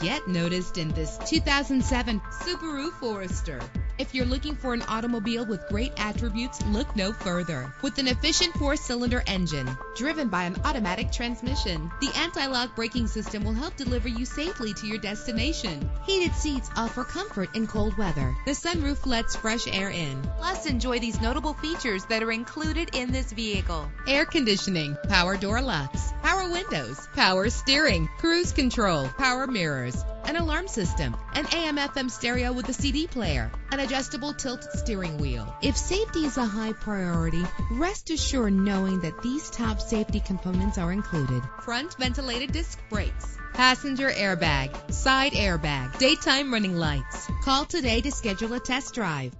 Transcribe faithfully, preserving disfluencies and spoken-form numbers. Get noticed in this two thousand seven Subaru Forester. If you're looking for an automobile with great attributes, look no further. With an efficient four-cylinder engine driven by an automatic transmission, the anti-lock braking system will help deliver you safely to your destination. Heated seats offer comfort in cold weather. The sunroof lets fresh air in. Plus, enjoy these notable features that are included in this vehicle: air conditioning, power door locks, power windows, power steering, cruise control, power mirrors, an alarm system, an A M F M stereo with a C D player, an adjustable tilt steering wheel. If safety is a high priority, rest assured knowing that these top safety components are included: front ventilated disc brakes, passenger airbag, side airbag, daytime running lights. Call today to schedule a test drive.